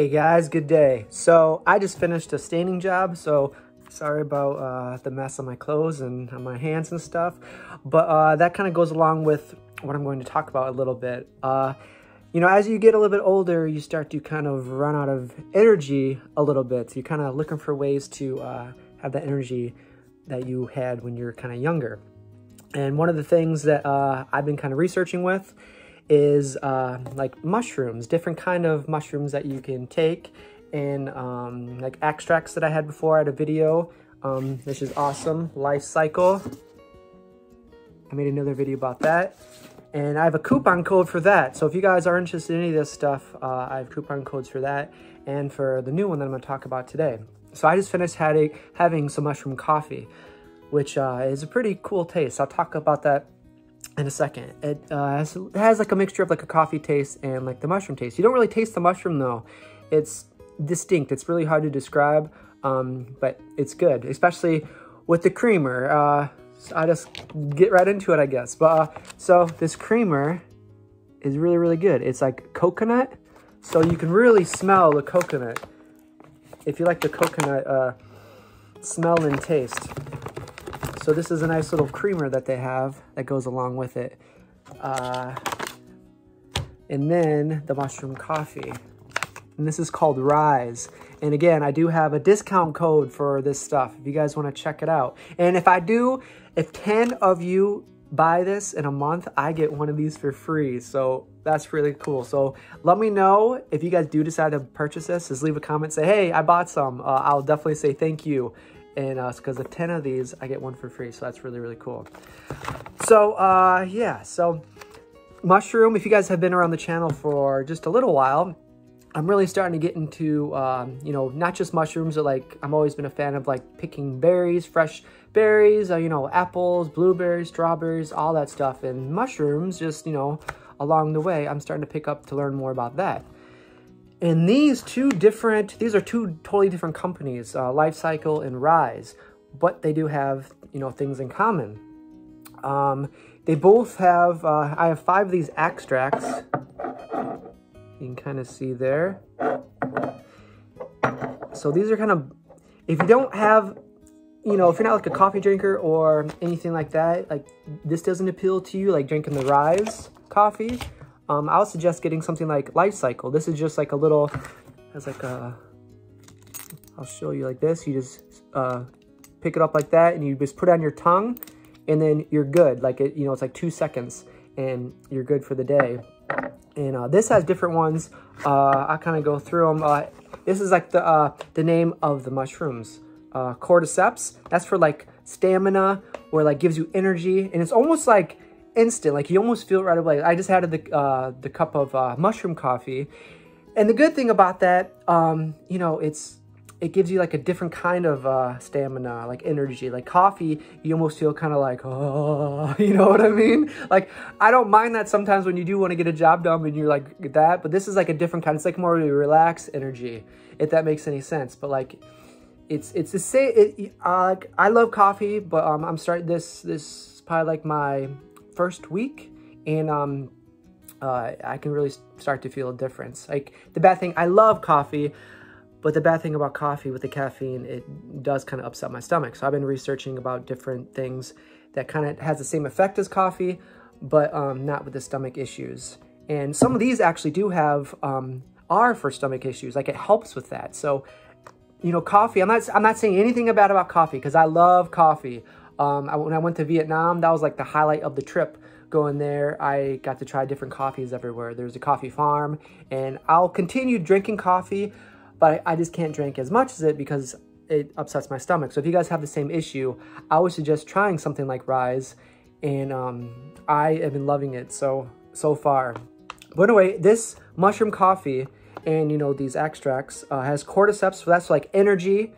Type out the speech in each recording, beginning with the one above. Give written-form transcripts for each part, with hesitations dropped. Hey guys, good day. So I just finished a staining job, so sorry about the mess on my clothes and on my hands and stuff, but that kind of goes along with what I'm going to talk about a little bit. You know, as you get a little bit older, you start to kind of run out of energy a little bit. So you're kind of looking for ways to have that energy that you had when you were kind of younger. And one of the things that I've been kind of researching with is like mushrooms, different kind of mushrooms that you can take, and like extracts that I had before. I had a video, which is awesome, Life Cykel. I made another video about that. And I have a coupon code for that. So if you guys are interested in any of this stuff, I have coupon codes for that and for the new one that I'm gonna talk about today. So I just finished having some mushroom coffee, which is a pretty cool taste. I'll talk about that in a second. It has like a mixture of like a coffee taste and like the mushroom taste. You don't really taste the mushroom though. It's distinct. It's really hard to describe, but it's good, especially with the creamer. So I just get right into it, I guess. But so this creamer is really, really good. It's like coconut, so you can really smell the coconut. If you like the coconut smell and taste. So this is a nice little creamer that they have that goes along with it. And then the mushroom coffee. And this is called Ryze. And again, I do have a discount code for this stuff if you guys want to check it out. And if 10 of you buy this in a month, I get one of these for free. So that's really cool. So let me know if you guys do decide to purchase this. Just leave a comment, say, hey, I bought some. I'll definitely say thank you. And because of 10 of these, I get one for free. So that's really, really cool. So yeah, so mushroom, if you guys have been around the channel for just a little while, I'm really starting to get into, you know, not just mushrooms, but like I've always been a fan of like picking berries, fresh berries, you know, apples, blueberries, strawberries, all that stuff. And mushrooms, just, you know, along the way, I'm starting to pick up to learn more about that. And these are two totally different companies, Life Cykel and Ryze, but they do have, you know, things in common. They both have, I have 5 of these extracts. You can kind of see there. So these are kind of, if you don't have, you know, if you're not like a coffee drinker or anything like that, like this doesn't appeal to you, like drinking the Ryze coffee. I would suggest getting something like Life Cykel. This is just like a little, has like a, I'll show you like this. You just pick it up like that and you just put it on your tongue and then you're good. Like it, you know, it's like 2 seconds and you're good for the day. And this has different ones. I kind of go through them. This is like the name of the mushrooms. Cordyceps, that's for like stamina or like gives you energy. And it's almost like instant, like you almost feel it right away. I just had the cup of mushroom coffee, and the good thing about that, you know, it gives you like a different kind of stamina, like energy. Like coffee, you almost feel kind of like, oh, you know what I mean? Like I don't mind that sometimes when you do want to get a job done and you're like that, but this is like a different kind. It's like more of a relaxed energy, if that makes any sense. But like it's the same. I love coffee, but I'm starting this is probably like my first week, and I can really start to feel a difference. Like the bad thing, I love coffee, but the bad thing about coffee with the caffeine, it does kind of upset my stomach. So I've been researching about different things that kind of has the same effect as coffee, but not with the stomach issues. And some of these actually do have are for stomach issues. Like it helps with that. So, you know, coffee, I'm not saying anything bad about coffee because I love coffee. When I went to Vietnam, that was like the highlight of the trip. Going there, I got to try different coffees everywhere. There's a coffee farm, and I'll continue drinking coffee, but I just can't drink as much as it because it upsets my stomach. So if you guys have the same issue, I would suggest trying something like Ryze, and I have been loving it so far. But anyway, this mushroom coffee and, you know, these extracts has cordyceps, so that's like energy.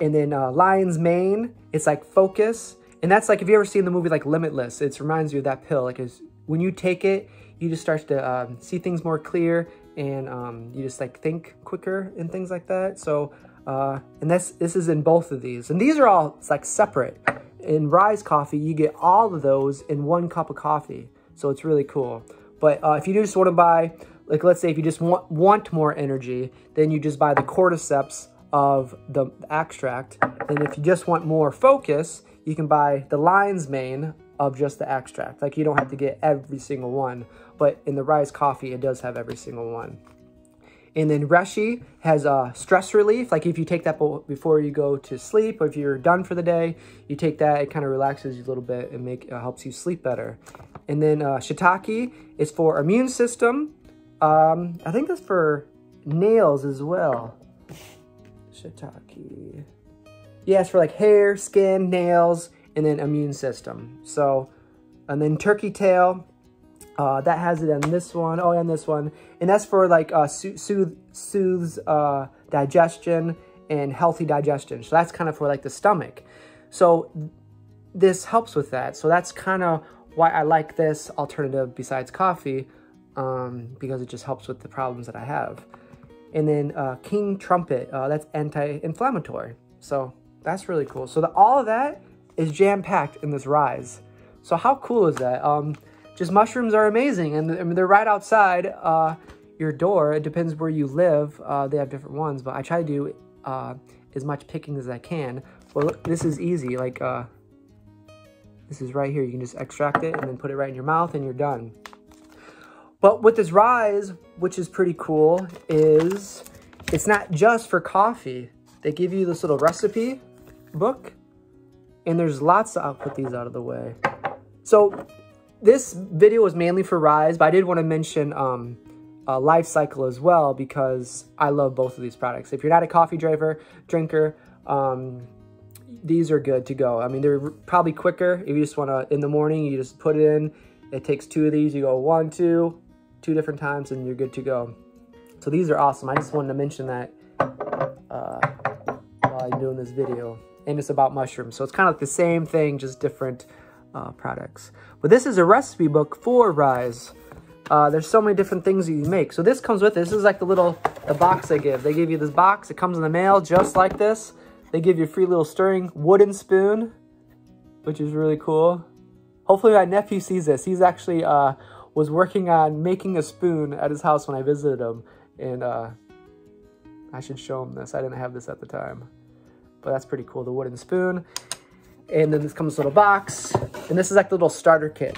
And then lion's mane, it's like focus. And that's like, if you ever seen the movie like Limitless, it reminds you of that pill. Like when you take it, you just start to see things more clear, and you just like think quicker and things like that. So, and this is in both of these. And these are all, it's like separate. In Ryze coffee, you get all of those in one cup of coffee. So it's really cool. But if you just want to buy like let's say if you just want more energy, then you just buy the cordyceps of the extract. And if you just want more focus, you can buy the lion's mane of just the extract. Like you don't have to get every single one, but in the Ryze coffee, it does have every single one. And then Reishi has stress relief. Like if you take that before you go to sleep, or if you're done for the day, you take that, it kind of relaxes you a little bit and helps you sleep better. And then Shiitake is for immune system. I think that's for nails as well. Shiitake. Yeah, it's for like hair, skin, nails, and then immune system. So, and then turkey tail. That has it on this one, oh, and this one. And that's for like soothes digestion and healthy digestion. So that's kind of for like the stomach. So this helps with that. So that's kind of why I like this alternative besides coffee, because it just helps with the problems that I have. And then king trumpet, that's anti-inflammatory. So that's really cool. So all of that is jam-packed in this Ryze. So how cool is that? Just mushrooms are amazing, and I mean, they're right outside your door. It depends where you live. They have different ones, but I try to do as much picking as I can. Well, look, this is easy. Like this is right here. You can just extract it and then put it right in your mouth, and you're done. But with this Ryze, which is pretty cool, is it's not just for coffee. They give you this little recipe book, and there's lots of, I'll put these out of the way. So this video was mainly for Ryze, but I did want to mention Life Cykel as well, because I love both of these products. If you're not a coffee drinker, these are good to go. I mean, they're probably quicker. If you just want to, in the morning, you just put it in. It takes two of these. You go one, two different times, and you're good to go. So these are awesome. I just wanted to mention that while I'm doing this video. And it's about mushrooms. So it's kind of like the same thing, just different products. But this is a recipe book for Ryze. There's so many different things that you make. So this comes with, this is like the box they give. They give you this box. It comes in the mail just like this. They give you a free little stirring wooden spoon, which is really cool. Hopefully my nephew sees this. He's actually was working on making a spoon at his house when I visited him. And I should show him this. I didn't have this at the time. But that's pretty cool, the wooden spoon. And then this comes with a little box. And this is like the little starter kit.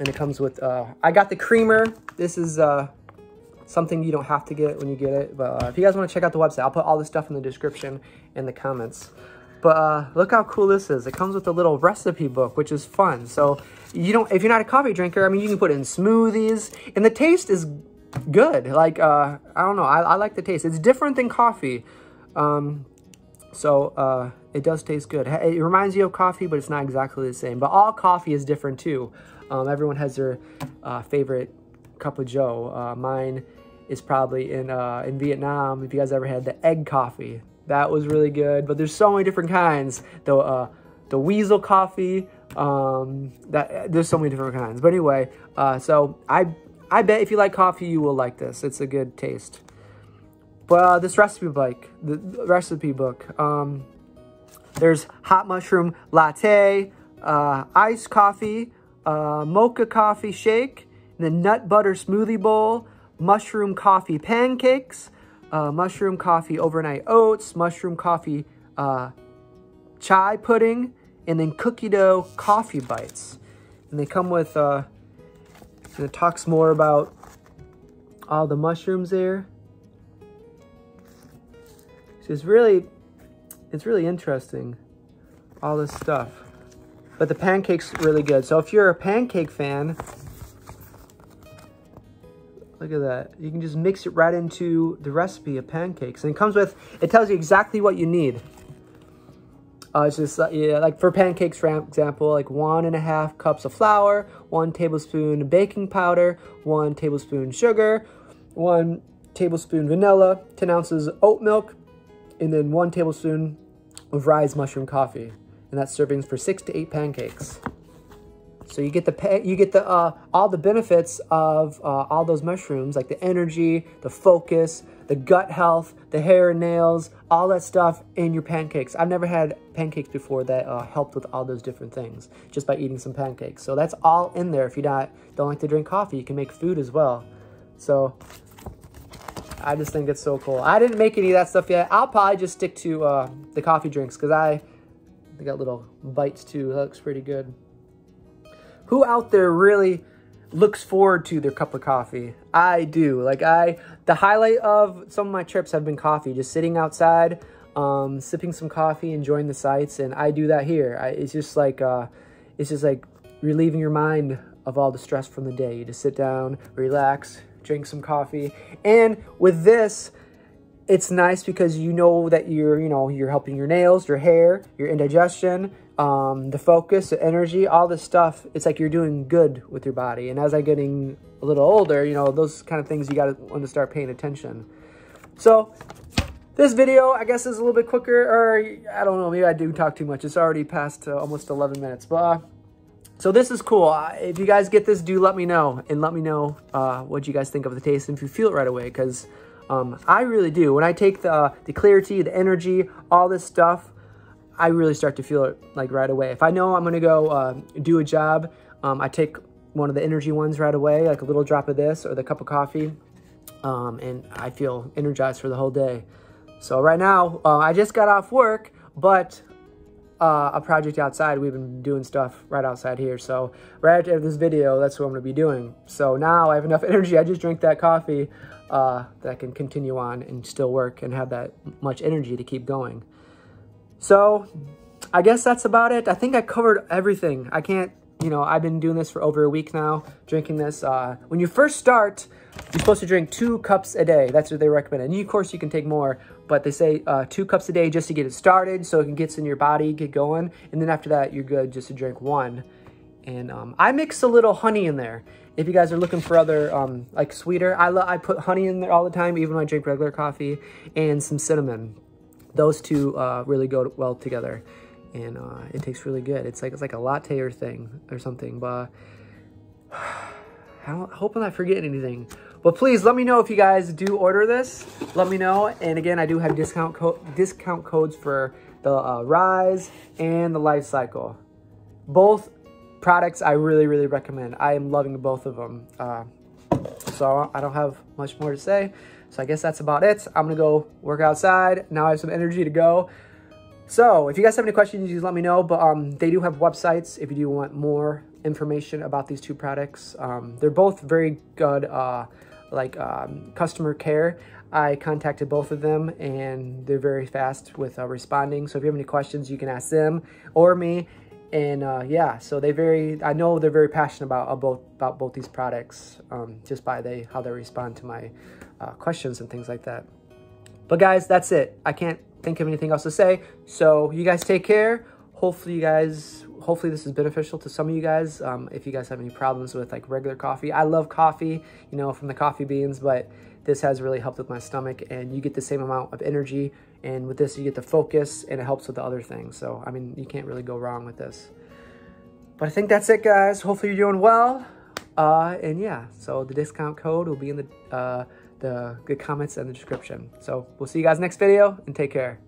And it comes with, I got the creamer. This is something you don't have to get when you get it. But if you guys want to check out the website, I'll put all this stuff in the description and the comments. But look how cool this is. It comes with a little recipe book, which is fun. So you don't, if you're not a coffee drinker, I mean, you can put it in smoothies. And the taste is good. Like, I don't know, I like the taste. It's different than coffee. So it does taste good. It reminds you of coffee, but it's not exactly the same. But all coffee is different too. Everyone has their favorite cup of joe. Mine is probably in Vietnam. If you guys ever had the egg coffee, that was really good. But there's so many different kinds. The weasel coffee, there's so many different kinds. But anyway, so I bet if you like coffee, you will like this. It's a good taste. But this recipe book, there's hot mushroom latte, iced coffee, mocha coffee shake, the nut butter smoothie bowl, mushroom coffee pancakes, mushroom coffee overnight oats, mushroom coffee chai pudding, and then cookie dough coffee bites. And they come with, and it talks more about all the mushrooms there. It's really interesting, all this stuff. But the pancake's really good. So if you're a pancake fan, look at that. You can just mix it right into the recipe of pancakes. And it comes with, it tells you exactly what you need. It's just, yeah, like for pancakes, for example, like 1.5 cups of flour, 1 tablespoon baking powder, 1 tablespoon sugar, 1 tablespoon vanilla, 10 ounces oat milk, and then 1 tablespoon of Ryze mushroom coffee, and that's servings for 6 to 8 pancakes. So you get all the benefits of all those mushrooms, like the energy, the focus, the gut health, the hair and nails, all that stuff in your pancakes. I've never had pancakes before that helped with all those different things just by eating some pancakes. So that's all in there. If you don't like to drink coffee, you can make food as well. So I just think it's so cool. I didn't make any of that stuff yet. I'll probably just stick to the coffee drinks because they got little bites too. That looks pretty good. Who out there really looks forward to their cup of coffee? I do. Like the highlight of some of my trips have been coffee, just sitting outside, sipping some coffee, enjoying the sights. And I do that here. It's just like relieving your mind of all the stress from the day. You just sit down, relax, drink some coffee. And with this, it's nice because you know that you're helping your nails, your hair, your indigestion, the focus, the energy, all this stuff. It's like you're doing good with your body. And as I'm getting a little older, those kind of things you gotta want to start paying attention. So this video, I guess, is a little bit quicker, or I don't know, maybe I do talk too much. It's already past almost 11 minutes, but so this is cool. If you guys get this, do let me know, and let me know what you guys think of the taste and if you feel it right away, because I really do. When I take the clarity, the energy, all this stuff, I really start to feel it like right away. If I know I'm going to go do a job, I take one of the energy ones right away, like a little drop of this or the cup of coffee, and I feel energized for the whole day. So right now, I just got off work, but a project outside, we've been doing stuff right outside here. So right after this video, that's what I'm going to be doing. So now I have enough energy. I just drink that coffee that I can continue on and still work and have that much energy to keep going. So I guess that's about it. I think I covered everything. I can't, I've been doing this for over a week now, drinking this. When you first start, you're supposed to drink 2 cups a day. That's what they recommend. And of course you can take more, but they say 2 cups a day just to get it started so it gets in your body, get going. And then after that, you're good just to drink 1. And I mix a little honey in there. If you guys are looking for other, like sweeter, I put honey in there all the time, even when I drink regular coffee, and some cinnamon. Those two really go well together, and it tastes really good. It's like a latte or thing or something, but I'm hoping I forget anything. But please let me know if you guys do order this. Let me know. And again, I do have discount codes for the Ryze and the Life Cykel. Both products I really recommend. I am loving both of them. So I don't have much more to say. So I guess that's about it. I'm going to go work outside. Now I have some energy to go. So if you guys have any questions, just let me know. But they do have websites if you do want more information about these two products. They're both very good, customer care. I contacted both of them, and they're very fast with responding. So if you have any questions, you can ask them or me. And yeah, so I know they're very passionate about both these products, just by how they respond to my questions and things like that. But guys, that's it. I can't think of anything else to say. So you guys take care. Hopefully this is beneficial to some of you guys. If you guys have any problems with like regular coffee, I love coffee, from the coffee beans, but this has really helped with my stomach, and you get the same amount of energy. And with this, you get the focus, and it helps with the other things. So, I mean, you can't really go wrong with this. But I think that's it, guys. Hopefully you're doing well. And yeah, so the discount code will be in the comments and the description. So we'll see you guys next video, and take care.